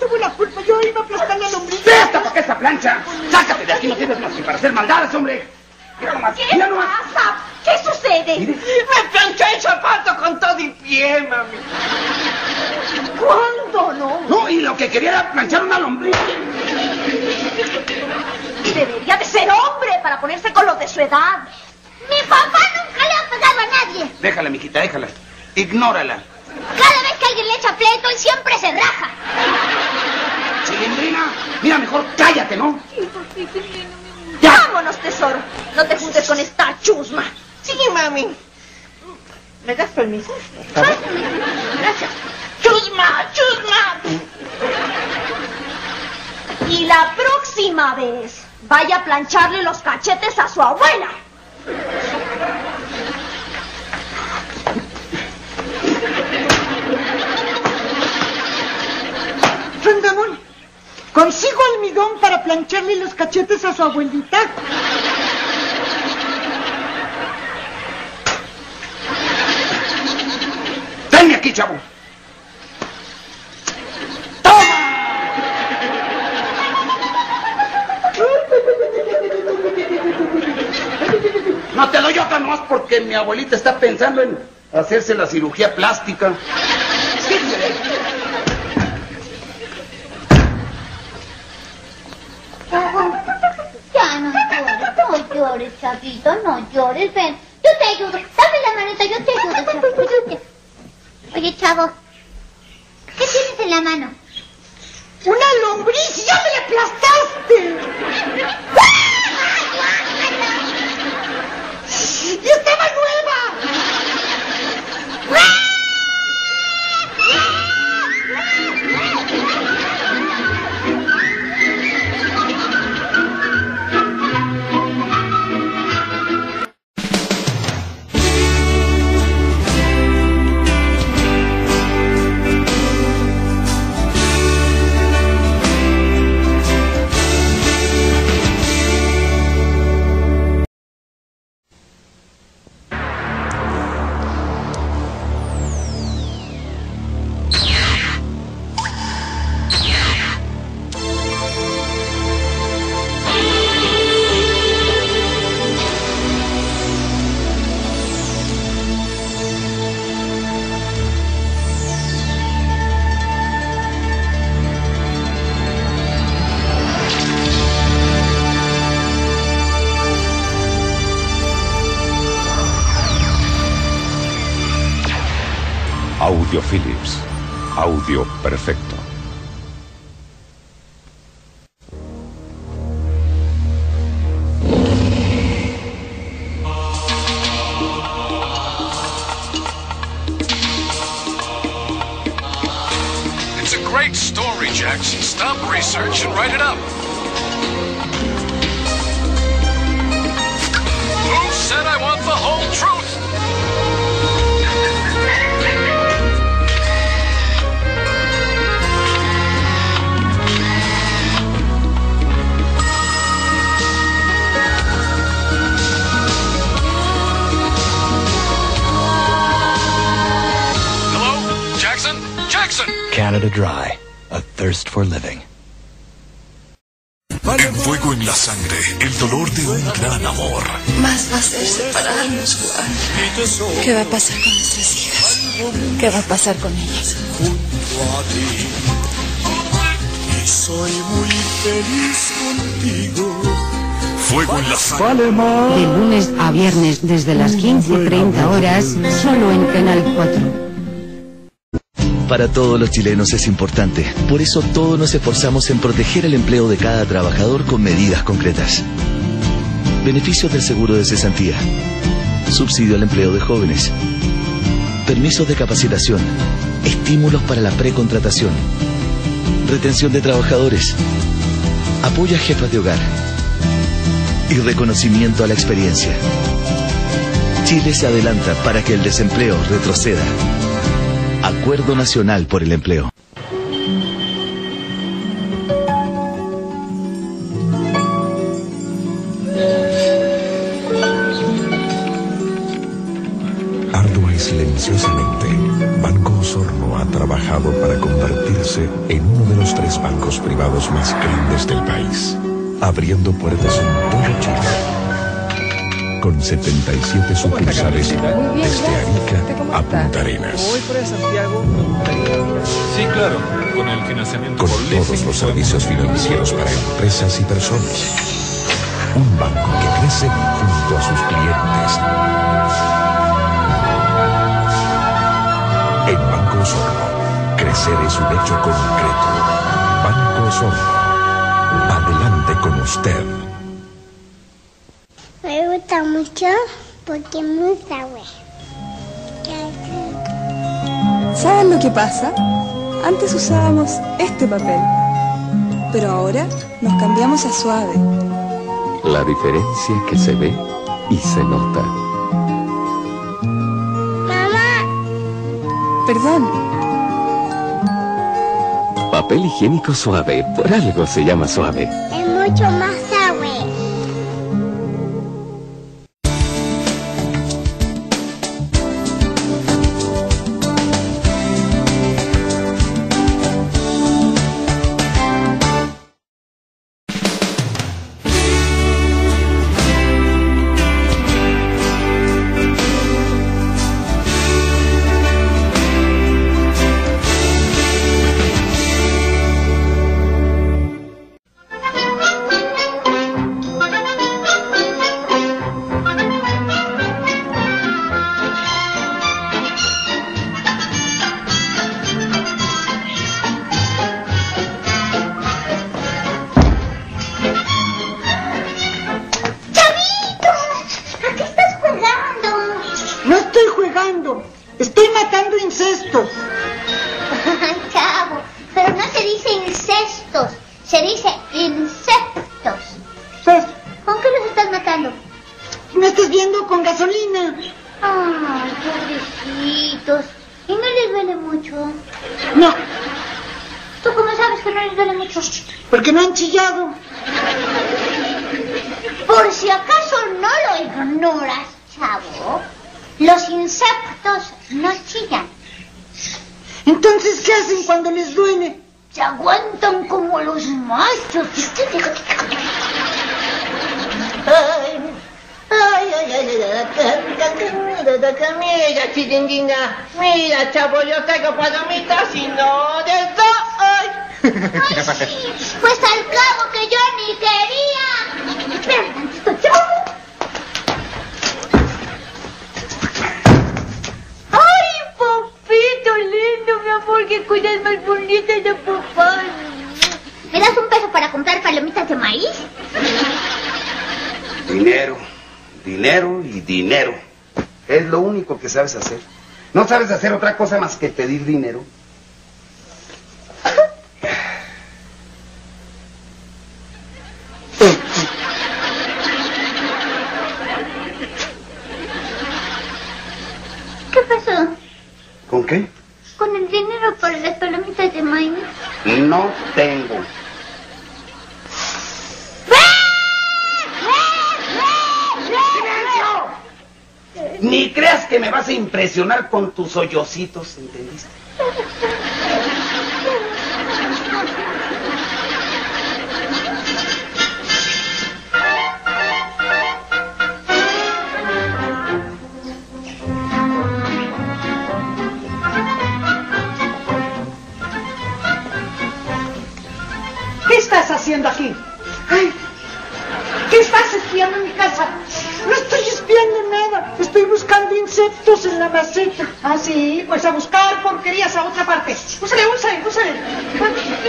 tuve la culpa, yo iba a aplastar la lombriz. ¡Presta para que esta plancha! ¡Sácate de aquí! No tienes más que para hacer maldades, hombre. Mira nomás, ¿qué mira nomás. Pasa? ¿Qué sucede? ¿Mire? Me planché el zapato con todo y pie, mami. ¿Cuándo no? No, y lo que quería era planchar una lombriz. Debería de ser hombre para ponerse con los de su edad. Mi papá nunca le ha pegado a nadie. Déjala, mijita, déjala. Ignórala. Cada vez que alguien le echa pleito, él siempre se raja. Chilindrina, mira, mejor cállate, ¿no? Sí, papito, no me... Vámonos, tesoro. No te juntes con esta chusma. Sí, mami. ¿Me das permiso? Gracias. Chusma, chusma. Y la próxima vez, vaya a plancharle los cachetes a su abuela. Rondamón, consigo almidón para plancharle los cachetes a su abuelita. Venme aquí, chavo. No te doy otra nomás porque mi abuelita está pensando en hacerse la cirugía plástica. Sí, ya no llores, no llores, chavito, no llores, ven. Yo te ayudo, dame la manita, yo te ayudo, chavito. Oye, chavo, ¿qué tienes en la mano? ¡Una lombriz! ¡Ya me la aplastaste! ¡Y estaba nueva! Audio Philips, audio perfecto. It's a great story, Jackson. Stop research and write it up. Who said I want the whole truth? Canada Dry, a thirst for living. En Fuego en la Sangre, el dolor de un gran amor. Más va a ser separarnos, Juan. ¿Qué va a pasar con nuestras hijas? ¿Qué va a pasar con ellas? Junto a ti, soy muy feliz contigo. Fuego en la Sangre. De lunes a viernes, desde las 15:30 horas, solo en Canal 4. Para todos los chilenos es importante. Por eso todos nos esforzamos en proteger el empleo de cada trabajador con medidas concretas. Beneficios del seguro de cesantía. Subsidio al empleo de jóvenes. Permisos de capacitación. Estímulos para la precontratación. Retención de trabajadores. Apoyo a jefas de hogar. Y reconocimiento a la experiencia. Chile se adelanta para que el desempleo retroceda. Acuerdo Nacional por el Empleo. Ardua y silenciosamente, Banco Osorno Osorno ha trabajado para convertirse en uno de los 3 bancos privados más grandes del país, abriendo puertas en todo Chile, con 77 sucursales desde Arica a Punta Arenas. ¿Voy para Santiago? Sí, claro, con el financiamiento. Con todos los servicios financieros para empresas y personas. Un banco que crece junto a sus clientes. El Banco Osorno. Crecer es un hecho concreto. Banco Osorno. Adelante con usted. Me gusta mucho porque es muy sabroso. ¿Saben lo que pasa? Antes usábamos este papel, pero ahora nos cambiamos a suave. La diferencia que se ve y se nota. Perdón. Papel higiénico suave, por algo se llama suave. Es mucho más suave. Sabes hacer. No sabes hacer otra cosa más que pedir dinero. ¿Qué pasó? ¿Con qué? Con el dinero para las palomitas de maíz. No tengo. Ni creas que me vas a impresionar con tus hoyocitos, ¿entendiste? ¿Qué estás haciendo aquí? Ay, ¿qué estás espiando en mi casa? No estoy espiando nada, estoy buscando insectos en la maceta. Ah, sí, pues a buscar porquerías a otra parte. Úsale, úsale, úsale.